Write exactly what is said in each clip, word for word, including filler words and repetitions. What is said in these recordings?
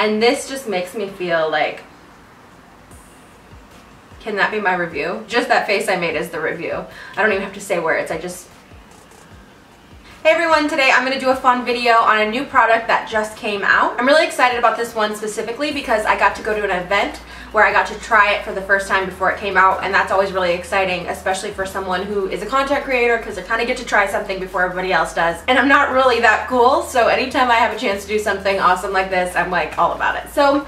And this just makes me feel like, can that be my review? Just that face I made is the review. I don't even have to say words, I just... Hey everyone, today I'm going to do a fun video on a new product that just came out. I'm really excited about this one specifically because I got to go to an event where I got to try it for the first time before it came out, and that's always really exciting, especially for someone who is a content creator, because I kind of get to try something before everybody else does. And I'm not really that cool, so anytime I have a chance to do something awesome like this, I'm like all about it. So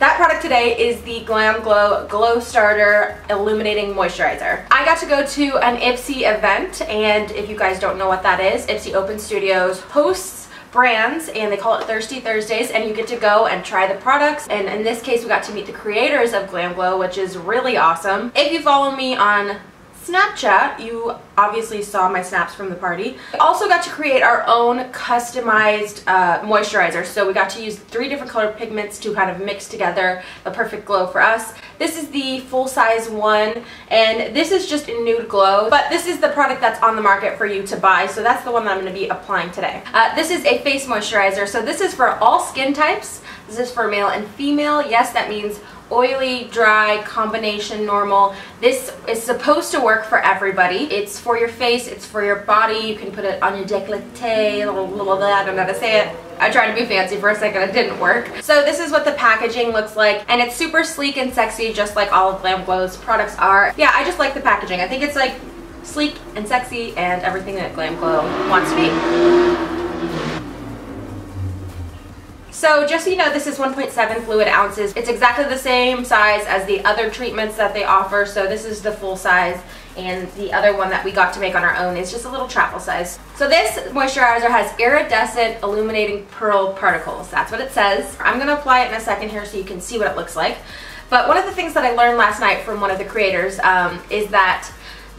that product today is the Glam Glow Glow Starter Illuminating Moisturizer. I got to go to an Ipsy event, and if you guys don't know what that is, Ipsy Open Studios hosts brands, and they call it Thirsty Thursdays, and you get to go and try the products. And in this case, we got to meet the creators of Glam Glow, which is really awesome. If you follow me on Snapchat, you obviously saw my snaps from the party. We also got to create our own customized uh, moisturizer, so we got to use three different color pigments to kind of mix together the perfect glow for us. This is the full-size one, and this is just a nude glow, but this is the product that's on the market for you to buy, so that's the one that I'm going to be applying today. Uh, this is a face moisturizer, so this is for all skin types. This is for male and female. Yes, that means oily, dry, combination, normal. This is supposed to work for everybody. It's for your face, it's for your body. You can put it on your décolleté, blah, blah, blah, blah. I don't know how to say it. I tried to be fancy for a second, it didn't work. So this is what the packaging looks like, and it's super sleek and sexy, just like all of Glam Glow's products are. Yeah, I just like the packaging. I think it's like sleek and sexy and everything that Glam Glow wants to be. So just so you know, this is one point seven fluid ounces. It's exactly the same size as the other treatments that they offer, so this is the full size, and the other one that we got to make on our own is just a little travel size. So this moisturizer has iridescent illuminating pearl particles. That's what it says. I'm gonna apply it in a second here so you can see what it looks like. But one of the things that I learned last night from one of the creators um, is that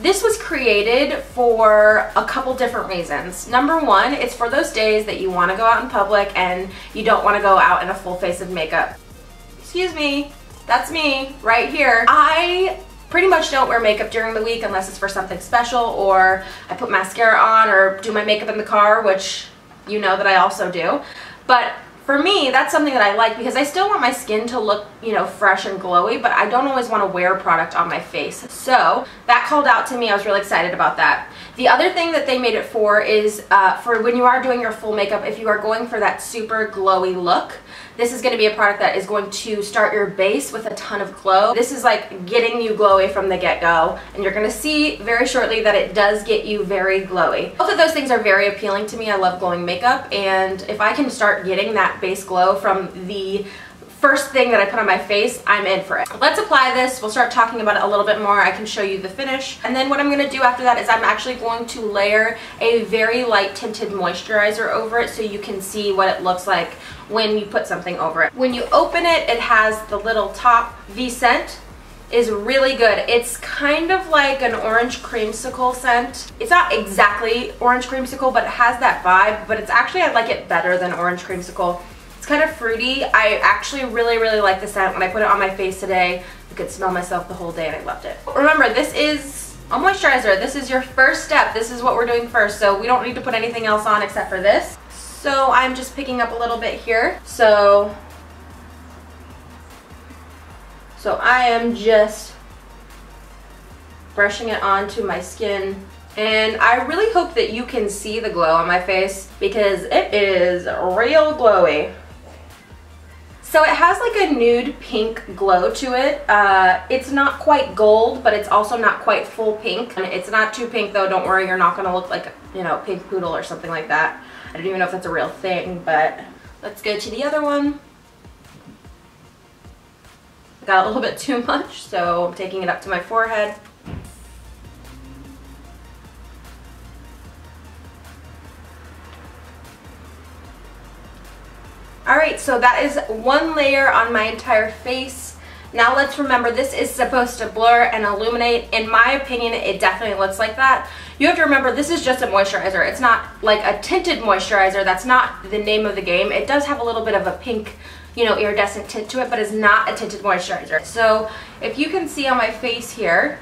this was created for a couple different reasons. Number one, it's for those days that you want to go out in public and you don't want to go out in a full face of makeup. Excuse me, that's me right here. I pretty much don't wear makeup during the week unless it's for something special, or I put mascara on or do my makeup in the car, which you know that I also do. But for me, that's something that I like because I still want my skin to look, you know, fresh and glowy, but I don't always want to wear product on my face. So that called out to me. I was really excited about that. The other thing that they made it for is uh, for when you are doing your full makeup, if you are going for that super glowy look, this is going to be a product that is going to start your base with a ton of glow. This is like getting you glowy from the get-go, and you're going to see very shortly that it does get you very glowy. Both of those things are very appealing to me. I love glowing makeup, and if I can start getting that base glow from the first thing that I put on my face, I'm in for it. Let's apply this. We'll start talking about it a little bit more. I can show you the finish. And then what I'm going to do after that is I'm actually going to layer a very light tinted moisturizer over it so you can see what it looks like when you put something over it. When you open it, it has the little top. The scent is really good. It's kind of like an orange creamsicle scent. It's not exactly orange creamsicle, but it has that vibe, but it's actually, I like it better than orange creamsicle. It's kind of fruity. I actually really, really like the scent. When I put it on my face today, I could smell myself the whole day and I loved it. Remember, this is a moisturizer. This is your first step. This is what we're doing first, so we don't need to put anything else on except for this. So I'm just picking up a little bit here. So So I am just brushing it onto my skin, and I really hope that you can see the glow on my face because it is real glowy. So it has like a nude pink glow to it. Uh, it's not quite gold, but it's also not quite full pink. And it's not too pink though, don't worry, you're not gonna look like, you know, pink poodle or something like that. I don't even know if that's a real thing, but let's go to the other one. Got a little bit too much, so I'm taking it up to my forehead. Alright, so that is one layer on my entire face. Now let's remember, this is supposed to blur and illuminate. In my opinion, it definitely looks like that. You have to remember, this is just a moisturizer. It's not like a tinted moisturizer. That's not the name of the game. It does have a little bit of a pink, you know, iridescent tint to it, but it's not a tinted moisturizer. So if you can see on my face here,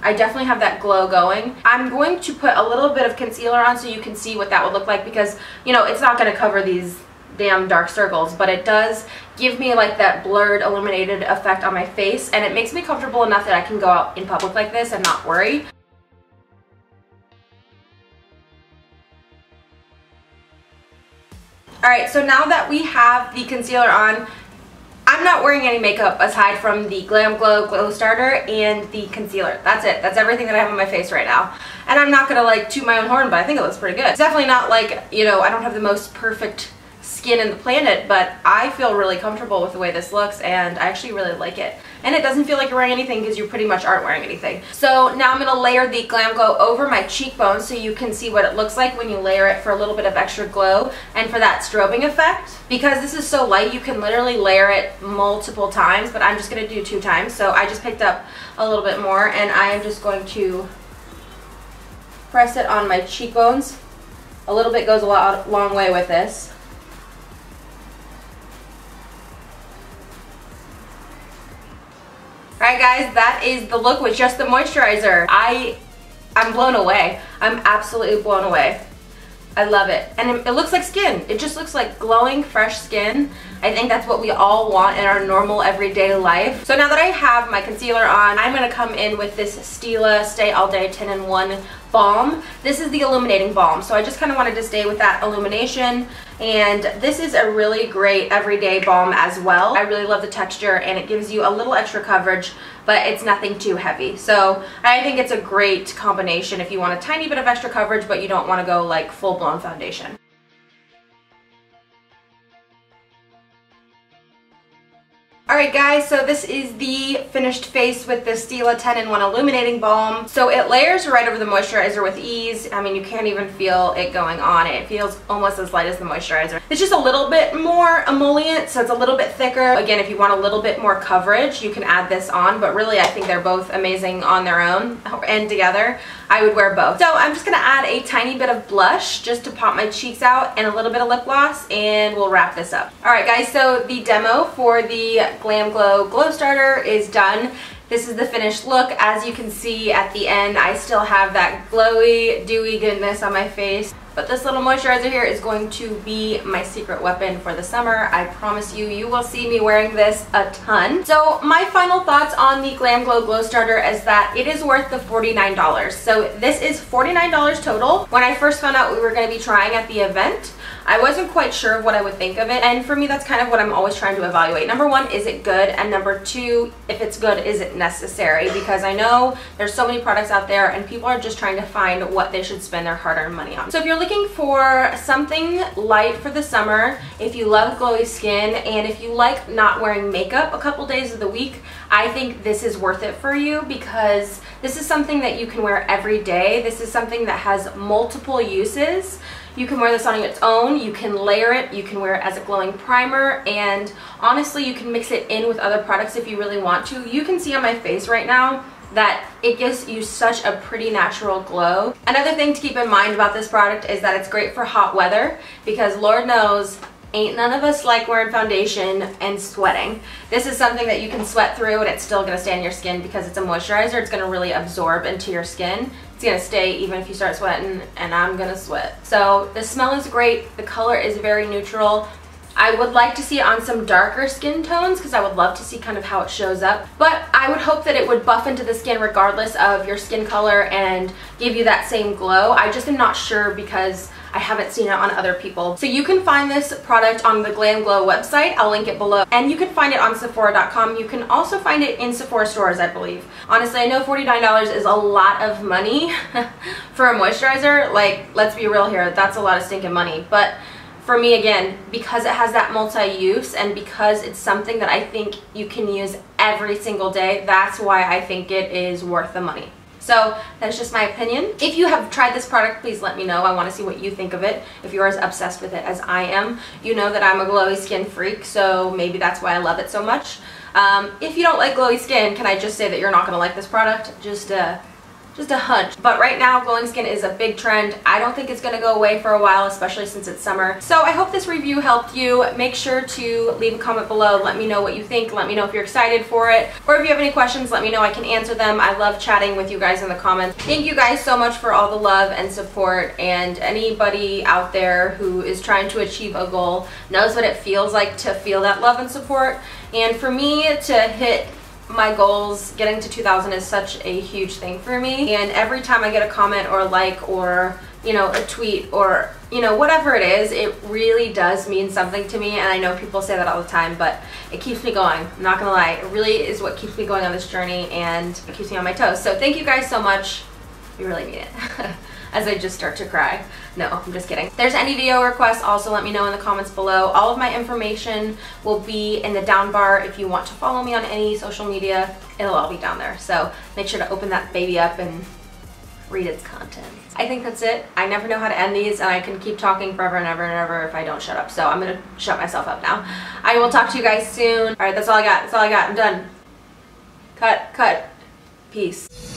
I definitely have that glow going. I'm going to put a little bit of concealer on so you can see what that would look like because, you know, it's not going to cover these damn dark circles, but it does give me like that blurred, illuminated effect on my face, and it makes me comfortable enough that I can go out in public like this and not worry. Alright, so now that we have the concealer on, I'm not wearing any makeup aside from the Glam Glow Glow Starter and the concealer. That's it. That's everything that I have on my face right now. And I'm not going to like toot my own horn, but I think it looks pretty good. It's definitely not like, you know, I don't have the most perfect skin in the planet, but I feel really comfortable with the way this looks and I actually really like it. And it doesn't feel like you're wearing anything because you pretty much aren't wearing anything. So now I'm going to layer the Glam Glow over my cheekbones so you can see what it looks like when you layer it for a little bit of extra glow and for that strobing effect. Because this is so light, you can literally layer it multiple times, but I'm just going to do two times. So I just picked up a little bit more and I am just going to press it on my cheekbones. A little bit goes a lot, long way with this. Alright guys, that is the look with just the moisturizer. I, I'm blown away. I'm absolutely blown away. I love it. And it, it looks like skin. It just looks like glowing, fresh skin. I think that's what we all want in our normal everyday life. So now that I have my concealer on, I'm going to come in with this Stila Stay All Day ten in one Balm. This is the illuminating balm, so I just kind of wanted to stay with that illumination. And this is a really great everyday balm as well. I really love the texture and it gives you a little extra coverage, but it's nothing too heavy. So I think it's a great combination if you want a tiny bit of extra coverage, but you don't want to go like full-blown foundation. Alright guys, so this is the finished face with the Stila ten in one Illuminating Balm. So it layers right over the moisturizer with ease. I mean, you can't even feel it going on. It feels almost as light as the moisturizer. It's just a little bit more emollient, so it's a little bit thicker. Again, if you want a little bit more coverage, you can add this on, but really I think they're both amazing on their own and together. I would wear both. So I'm just going to add a tiny bit of blush just to pop my cheeks out and a little bit of lip gloss, and we'll wrap this up. Alright guys, so the demo for the Glam Glow Glow Starter is done. This is the finished look. As you can see at the end, I still have that glowy, dewy goodness on my face. But this little moisturizer here is going to be my secret weapon for the summer. I promise you, you will see me wearing this a ton. So my final thoughts on the Glam Glow Glow Starter is that it is worth the forty-nine dollars. So this is forty-nine dollars total. When I first found out we were going to be trying at the event, I wasn't quite sure of what I would think of it. And for me, that's kind of what I'm always trying to evaluate. Number one, is it good? And number two, if it's good, is it necessary? Because I know there's so many products out there and people are just trying to find what they should spend their hard-earned money on. So if you're looking looking for something light for the summer, if you love glowy skin and if you like not wearing makeup a couple days of the week, I think this is worth it for you because this is something that you can wear every day. This is something that has multiple uses. You can wear this on its own, you can layer it, you can wear it as a glowing primer, and honestly you can mix it in with other products if you really want to. You can see on my face right now that it gives you such a pretty natural glow. Another thing to keep in mind about this product is that it's great for hot weather because Lord knows ain't none of us like wearing foundation and sweating. This is something that you can sweat through and it's still going to stay in your skin because it's a moisturizer. It's going to really absorb into your skin. It's going to stay even if you start sweating, and I'm going to sweat. So the smell is great. The color is very neutral. I would like to see it on some darker skin tones because I would love to see kind of how it shows up. But I would hope that it would buff into the skin regardless of your skin color and give you that same glow. I just am not sure because I haven't seen it on other people. So you can find this product on the Glam Glow website. I'll link it below. And you can find it on Sephora dot com. You can also find it in Sephora stores, I believe. Honestly, I know forty-nine dollars is a lot of money for a moisturizer. Like, let's be real here. That's a lot of stinking money. But for me, again, because it has that multi-use and because it's something that I think you can use every single day, that's why I think it is worth the money. So that's just my opinion. If you have tried this product, please let me know. I want to see what you think of it. If you're as obsessed with it as I am, you know that I'm a glowy skin freak, so maybe that's why I love it so much. Um, if you don't like glowy skin, can I just say that you're not going to like this product? Just, uh, just a hunch. But right now, glowing skin is a big trend. I don't think it's gonna go away for a while, especially since it's summer. So I hope this review helped you. Make sure to leave a comment below. Let me know what you think. Let me know if you're excited for it. Or if you have any questions, let me know. I can answer them. I love chatting with you guys in the comments. Thank you guys so much for all the love and support. And anybody out there who is trying to achieve a goal knows what it feels like to feel that love and support. And for me to hit my goals, getting to two thousand is such a huge thing for me, and every time I get a comment or a like or, you know, a tweet or, you know, whatever it is, it really does mean something to me. And I know people say that all the time, but it keeps me going. I'm not gonna lie, it really is what keeps me going on this journey, and it keeps me on my toes. So thank you guys so much. You really mean it. As I just start to cry. No, I'm just kidding. If there's any video requests, also let me know in the comments below. All of my information will be in the down bar. If you want to follow me on any social media, it'll all be down there. So make sure to open that baby up and read its content. I think that's it. I never know how to end these, and I can keep talking forever and ever and ever if I don't shut up. So I'm gonna shut myself up now. I will talk to you guys soon. All right, that's all I got. That's all I got. I'm done. Cut, cut. Peace.